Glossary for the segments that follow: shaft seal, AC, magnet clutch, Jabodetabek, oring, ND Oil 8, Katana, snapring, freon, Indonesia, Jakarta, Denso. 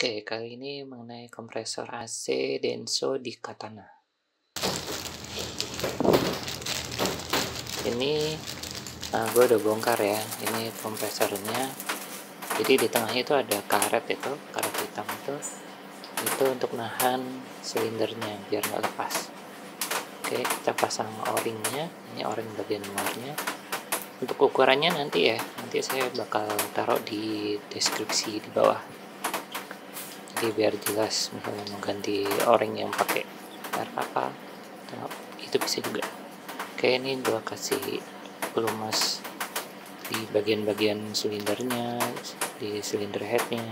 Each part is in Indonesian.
Oke, kali ini mengenai kompresor AC Denso di Katana. Ini gue udah bongkar ya, ini kompresornya. Jadi di tengahnya itu ada karet itu, karet hitam itu untuk nahan silindernya biar nggak lepas. Oke, kita pasang o-ringnya, ini o-ring bagian luarnya. Untuk ukurannya nanti ya, nanti saya bakal taruh di deskripsi di bawah. Jadi biar jelas, misalnya mau ganti o-ring yang pakai merek apa, itu bisa juga. Oke, ini gua kasih pelumas di bagian-bagian silindernya, di silinder headnya.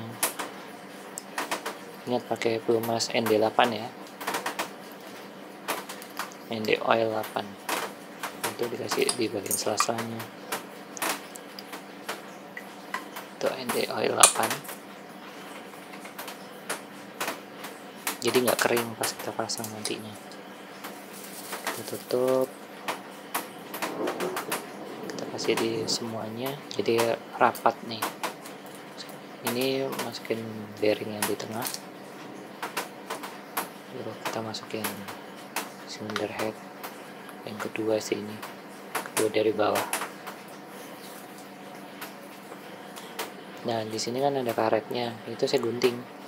Ingat pakai pelumas ND 8 ya, ND Oil 8. Itu dikasih di bagian selasanya. Itu ND Oil 8. Jadi nggak kering pas kita pasang nantinya. Kita tutup, kita kasih di semuanya, jadi rapat nih. Ini masukin bearing yang di tengah, lalu kita masukin cylinder head yang kedua sini, kedua dari bawah. Nah di sini kan ada karetnya, itu saya gunting.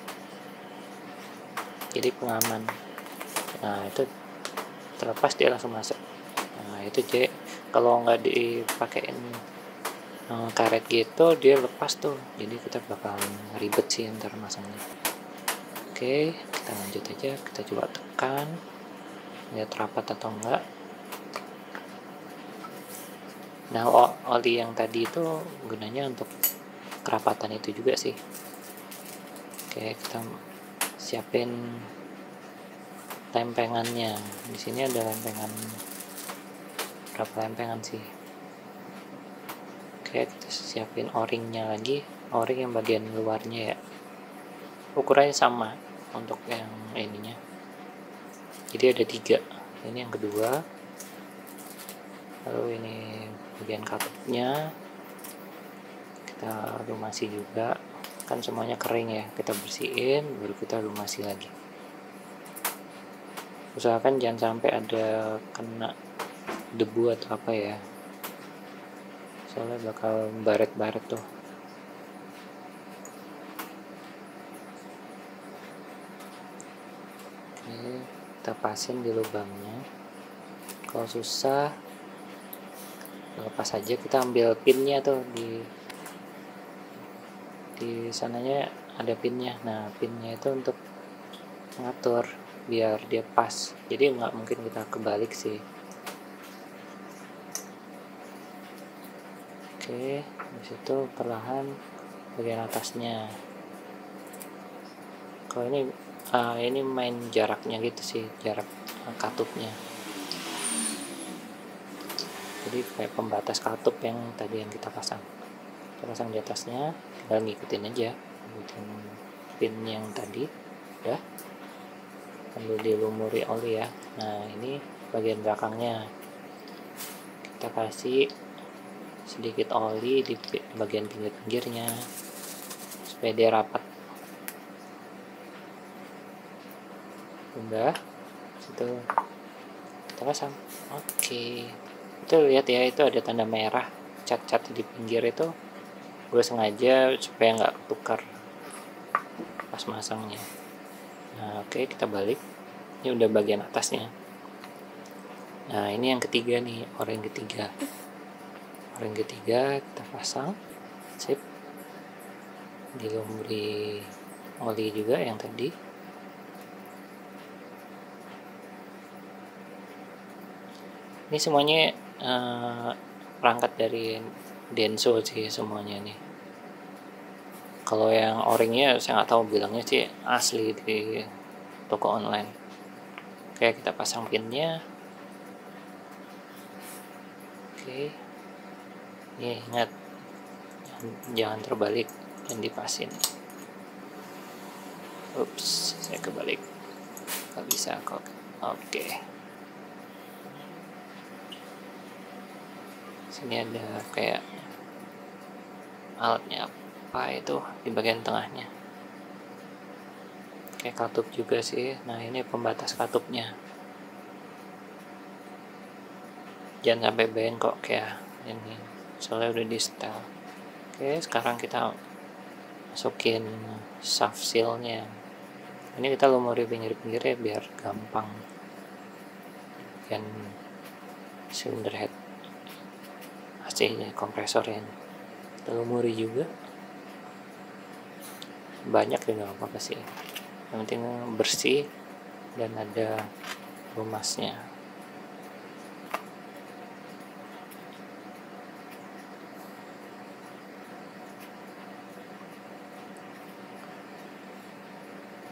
Jadi pengaman, nah itu terlepas dia langsung masuk. Nah itu jadi kalau nggak dipakein karet gitu dia lepas tuh, jadi kita bakal ribet sih ntar masangnya. Oke, kita lanjut aja, kita coba tekan lihat rapat atau enggak. Nah oli yang tadi itu gunanya untuk kerapatan itu juga sih. Oke, kita siapin lempengannya. Di sini ada lempengan, berapa lempengan sih. Oke, kita siapin o-ringnya lagi, o-ring yang bagian luarnya ya, ukurannya sama untuk yang ininya, jadi ada 3. Ini yang kedua, lalu ini bagian katupnya kita lumasi juga. Kan semuanya kering ya, kita bersihin baru kita lumasi lagi. Usahakan jangan sampai ada kena debu atau apa ya, soalnya bakal baret-baret tuh. Oke, kita pasin di lubangnya. Kalau susah lepas aja, kita ambil pinnya tuh di sananya ada pinnya. Nah pinnya itu untuk mengatur biar dia pas, jadi nggak mungkin kita kebalik sih. Oke, disitu perlahan bagian atasnya. Kalau ini main jaraknya gitu sih, jarak katupnya, jadi kayak pembatas katup yang tadi yang kita pasang. Kita pasang di atasnya, tinggal ngikutin aja, ngikutin pin yang tadi, udah. Lalu dilumuri oli ya. Nah ini bagian belakangnya, kita kasih sedikit oli di bagian pinggir-pinggirnya supaya dia rapat. Udah, itu kita pasang. Oke, itu lihat ya, itu ada tanda merah, cat-cat di pinggir itu. Gue sengaja supaya nggak ketukar pas masangnya. Nah, oke, kita balik. Ini udah bagian atasnya. Nah ini yang ketiga nih, o-ring ketiga. O-ring ketiga kita pasang, sip. Dilumuri oli juga yang tadi. Ini semuanya perangkat dari Denso sih semuanya nih. Kalau yang o-ringnya saya nggak tahu bilangnya sih, asli di toko online. Oke, kita pasang pinnya. Oke, nih ingat jangan terbalik dan dipasin. Ups, saya kebalik, nggak bisa kok. Oke, sini ada kayak alatnya apa itu di bagian tengahnya. pakai katup juga sih. Nah, ini pembatas katupnya, jangan sampai bengkok ya, ini soalnya udah di setel. Oke, sekarang kita masukin shaft sealnya. Ini kita lumuri pinggir-pinggirnya biar gampang dan cylinder head AC nya, kompresornya kita lumuri juga. Banyak juga nggak apa-apa sih, yang penting bersih dan ada lumasnya.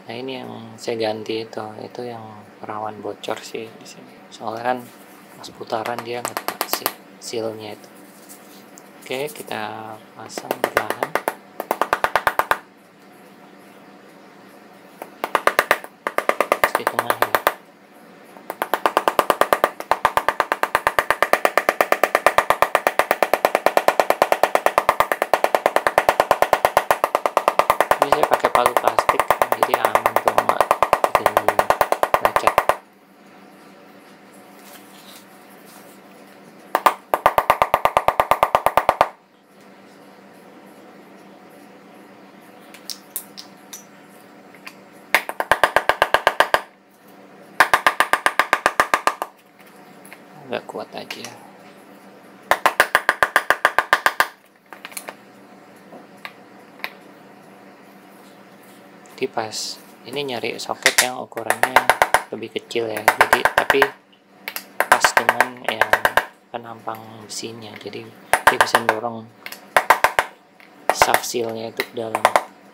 Nah, ini yang saya ganti itu yang rawan bocor sih di sini, soalnya kan pas putaran dia nggak sih sealnya itu. Oke, kita pasang perlahan. Di tengah ya. Ini saya pakai palu plastik, jadi aman tuh nggak bikin lecet. Nggak kuat aja. Jadi pas ini nyari soket yang ukurannya lebih kecil ya, jadi tapi pas dengan yang penampang besinya, jadi dia bisa dorong shaft sealnya itu ke dalam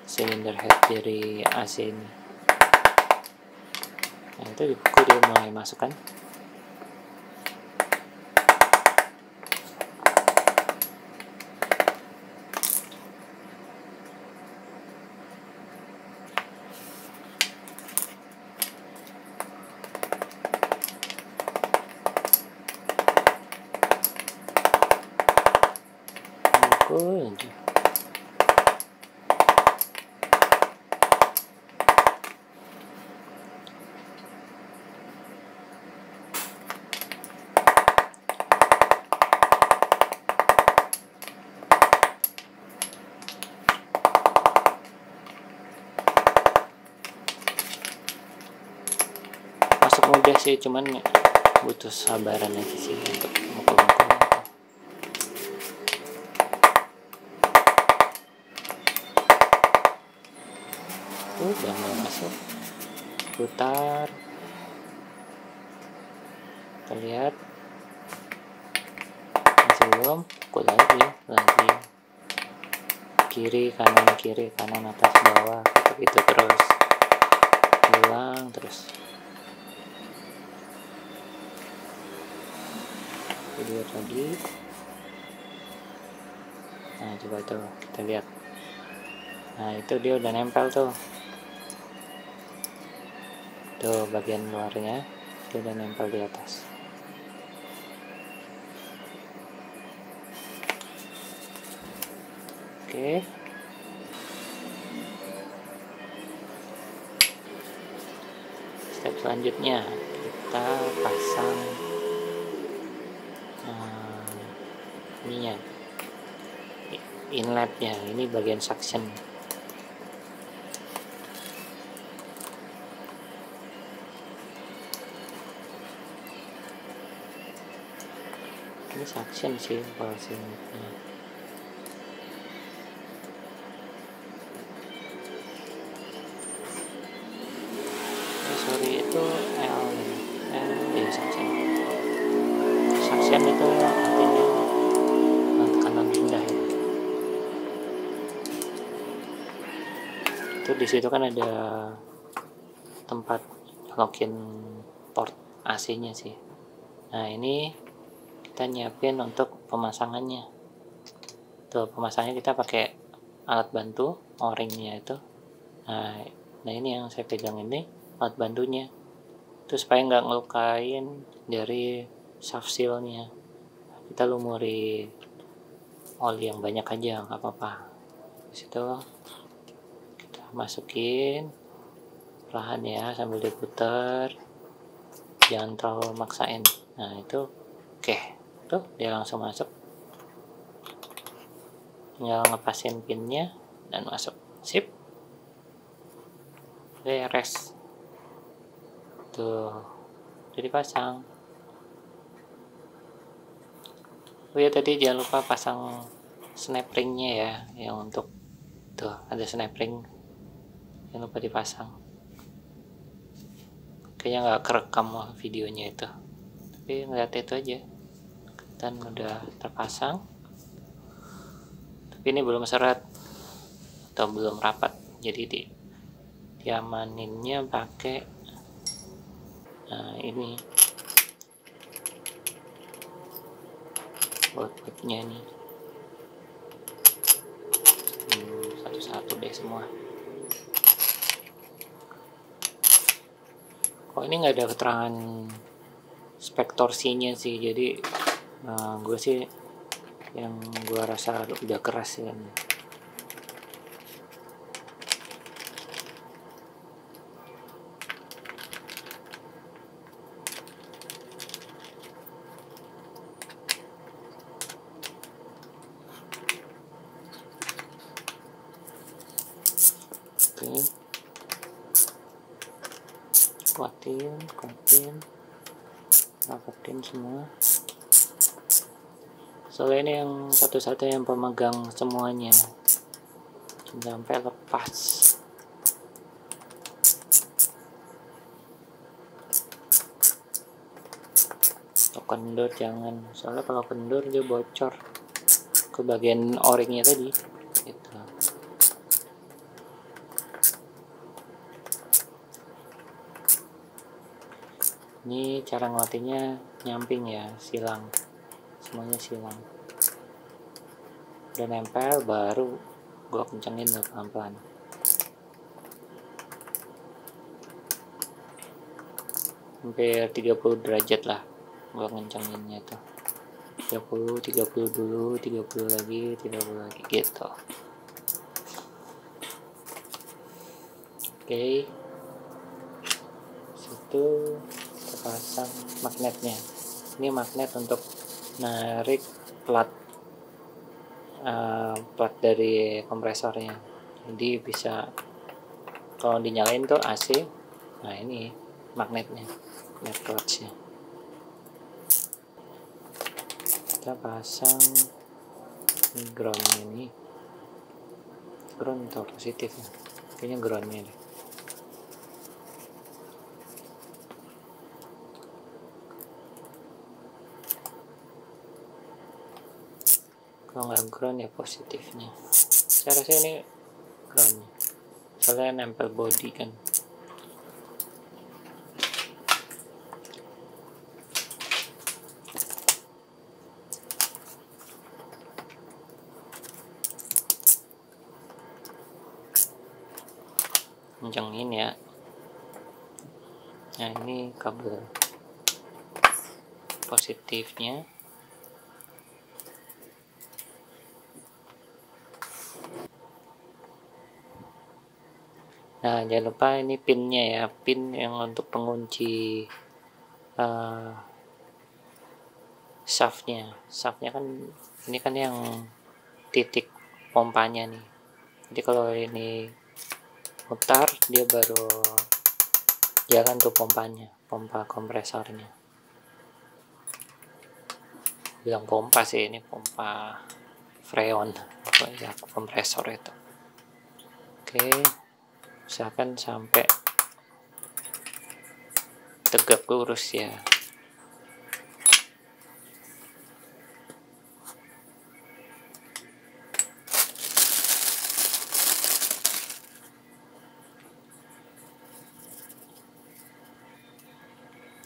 cylinder head dari AC ini. Nah, itu dipukul dia mulai masuk kan. Masuk mudah sih, cuman butuh sabaran aja sih untuk mukul-mukul. Udah mulai masuk, putar, kita lihat, masih belum, pukul lagi, kiri, kanan, atas, bawah, gitu terus, hilang terus, kita lihat lagi. Nah, coba tuh, kita lihat, nah itu dia udah nempel tuh. Tuh bagian luarnya dia udah nempel di atas. Oke. Step selanjutnya kita pasang ininya, inletnya. Ini bagian suction. Ini suction sih polosnya. Sorry, itu L suction. Suction itu artinya tekanan rendah ya. Itu di situ kan ada tempat lock-in port AC-nya sih. Nah, ini kita nyiapin untuk pemasangannya. Tuh, pemasangannya kita pakai alat bantu, o-ringnya itu. Nah, ini yang saya pegang ini, alat bantunya. Itu supaya nggak ngelukain dari shaft seal-nya. Kita lumuri oli yang banyak aja, nggak apa-apa. Di situ kita masukin perlahan ya, sambil diputar, jangan terlalu maksain. Nah itu oke, tuh dia langsung masuk, tinggal ngepasin pinnya dan masuk. Sip, beres tuh, jadi pasang. Oh ya, tadi jangan lupa pasang snap ringnya ya, yang untuk tuh ada snap ring, jangan lupa dipasang. Kayaknya nggak kerekam videonya itu, tapi ngeliat itu aja. Dan udah terpasang, tapi ini belum seret atau belum rapat, jadi diamaninnya pakai ini buat-buatnya nih, satu-satu deh semua. Oh ini nggak ada keterangan spek torsinya sih, jadi gue sih yang gue rasa udah keras ya. Kuatin, rapetin semua. Soalnya ini yang satu-satunya yang pemegang semuanya, sampai lepas. Atau kendor jangan, soalnya kalau kendor dia bocor ke bagian o-ringnya tadi. Gitu. Ini cara ngelatihnya nyamping ya, silang, semuanya silang. Udah nempel baru gue kencengin pelan-pelan. Hampir 30 derajat lah gue kencenginnya tuh. 30 dulu, 30 lagi, 30 lagi gitu. Oke. Situ pasang magnetnya. Ini magnet untuk narik plat dari kompresornya. Jadi bisa kalau dinyalain tuh AC. Nah ini magnetnya, magnet clutchnya. Kita pasang groundnya ini. Ground atau positif ya? Kayaknya groundnya deh. Kalau nggak ground ya positifnya. Saya rasa ini groundnya, soalnya nempel body kan. Kencengin ya. Nah ini kabel positifnya. Nah jangan lupa ini pinnya ya, pin yang untuk pengunci shaftnya. Shaftnya kan ini kan yang titik pompanya nih, jadi kalau ini mutar dia baru jalan tuh pompanya, pompa kompresornya. Bilang pompa sih, ini pompa freon ya, kompresor itu. Oke, usahakan sampai tegak lurus ya.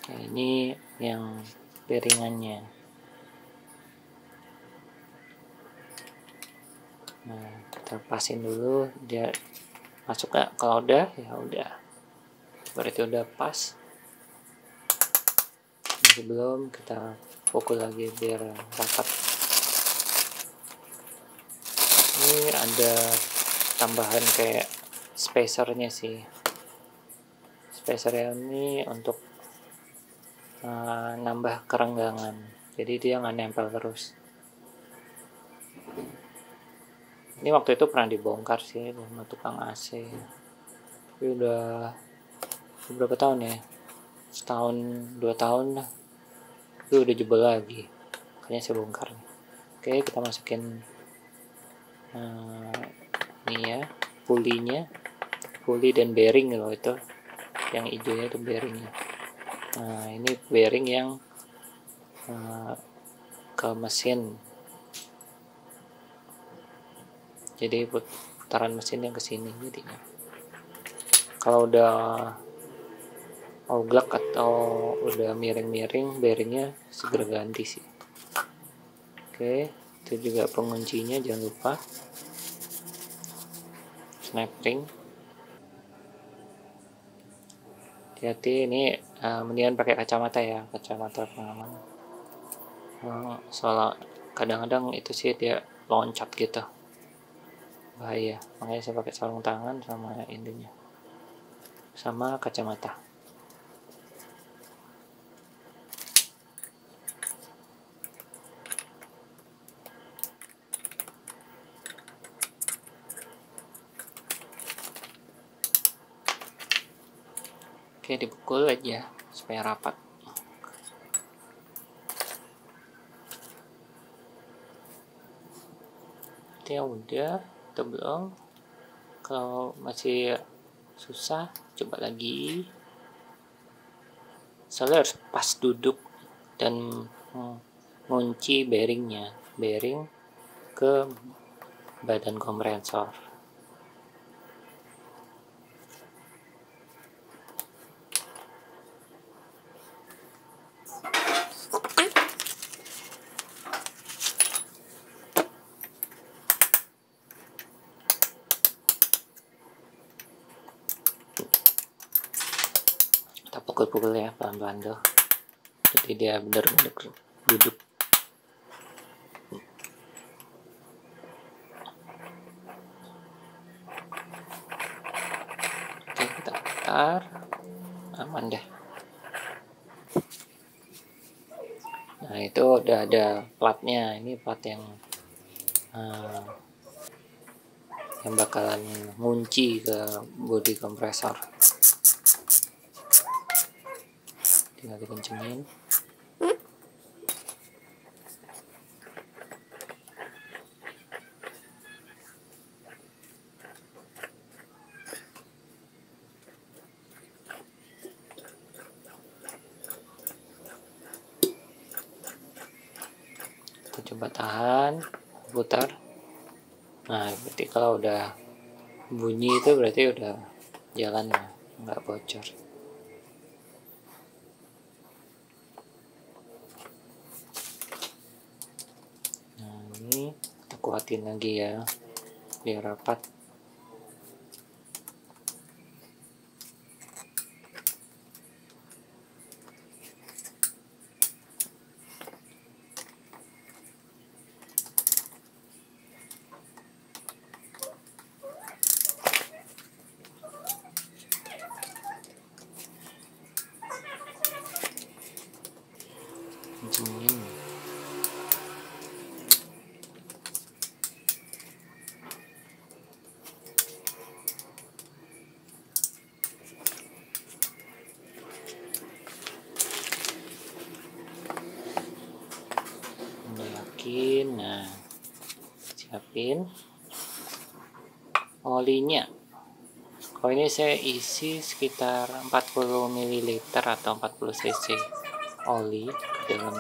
Nah, ini yang piringannya. Nah, kita lepasin dulu dia masuk nggak? Kalau udah ya udah, berarti udah pas. Sebelum kita pukul lagi biar rapat. Ini ada tambahan kayak spacernya sih, spacer ini untuk nambah kerenggangan, jadi dia nggak nempel terus. Ini waktu itu pernah dibongkar sih sama tukang AC, tapi udah beberapa tahun ya, setahun 2 tahun, tapi udah jebol lagi, makanya saya bongkar. Oke, kita masukin ini ya, puli dan bearing loh, itu yang hijaunya itu bearingnya. Nah, ini bearing yang ke mesin, jadi putaran mesin yang kesini jadinya. Kalau udah oglak atau udah miring-miring bearingnya, segera ganti sih. Oke, itu juga penguncinya, jangan lupa snap ring. Hati-hati, ini mendingan pakai kacamata ya, kacamata pengaman. Soalnya kadang-kadang itu sih dia loncat gitu, bahaya. Makanya saya pakai sarung tangan sama ininya, sama kacamata. Oke, dipukul aja supaya rapat. Ini udah, atau belum? Kalau masih susah, coba lagi. Soalnya harus pas duduk dan ngunci bearingnya, bearing ke badan kompresor. Pukul ya pelan-pelan tuh, jadi dia benar-benar duduk. Oke, kita putar, aman deh. Nah, itu udah ada platnya. Ini plat yang bakalan ngunci ke bodi kompresor. Tinggal dikencengin. Kita coba tahan, putar. Nah, berarti kalau udah bunyi itu berarti udah jalan lah, nggak bocor. Kuatin lagi ya biar rapat. Nah, siapin olinya. Kalau ini saya isi sekitar 40 ml atau 40 cc oli dalam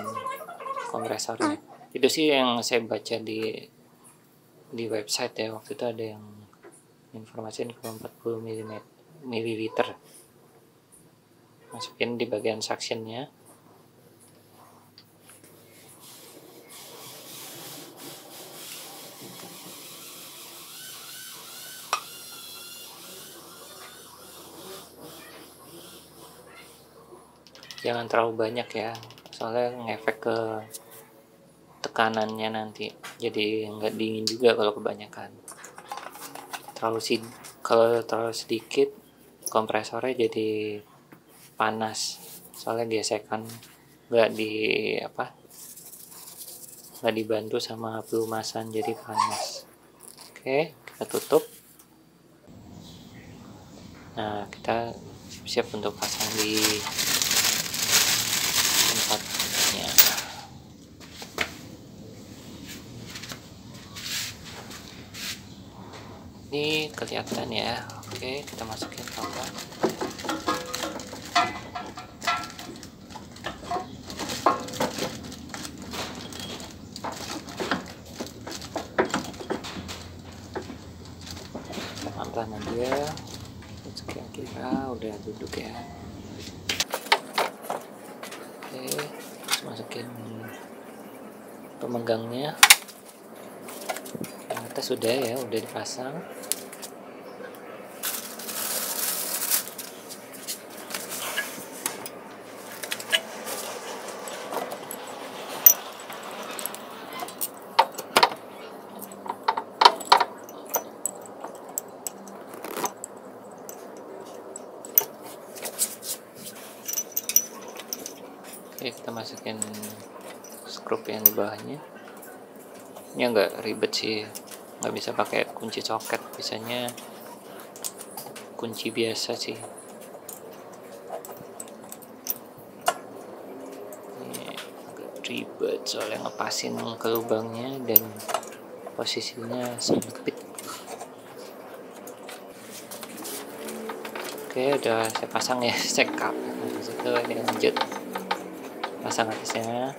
kompresornya. Itu sih yang saya baca di website ya, waktu itu ada yang informasiin kalau 40 ml. Masukin di bagian suctionnya. Jangan terlalu banyak ya, soalnya ngefek ke tekanannya nanti, jadi nggak dingin juga kalau kebanyakan. Kalau terlalu sedikit kompresornya jadi panas, soalnya gesekan nggak dibantu sama pelumasan jadi panas. Oke, kita tutup. Nah, kita siap untuk pasang di tempatnya. Ini kelihatan ya. Oke, kita masukin tambah. Pelan-pelan aja. Kira-kira udah duduk ya. Oke, terus masukin pemenggangnya. Yang atas sudah ya, udah dipasang. Oke, kita masukin skrup yang di bawahnya. Ini nggak ribet sih, nggak bisa pakai kunci soket, biasanya kunci biasa sih. Ini agak ribet soalnya ngepasin ke lubangnya dan posisinya sempit. Oke, udah saya pasang ya, sekap. Habis itu ini lanjut pasang atasnya.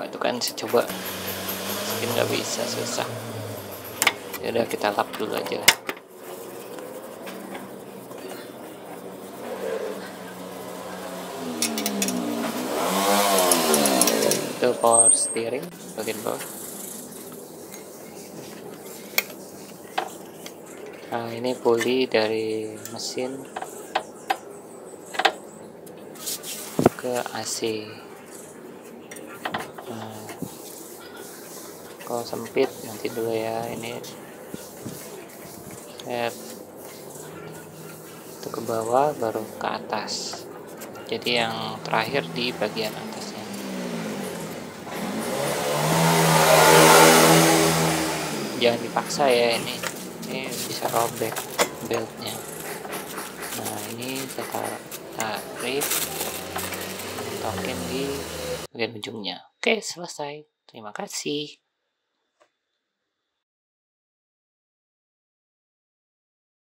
Itu kan saya coba, mungkin nggak bisa, susah. Ya udah, kita lap dulu aja lah. Itu power steering bagian bawah. Nah, ini puli dari mesin ke AC. Kalau sempit nanti dulu ya, ini itu ke bawah baru ke atas, jadi yang terakhir di bagian atasnya. Jangan dipaksa ya, ini bisa robek beltnya. Nah, ini kita tarik, tokin di bagian ujungnya. Oke, selesai. Terima kasih.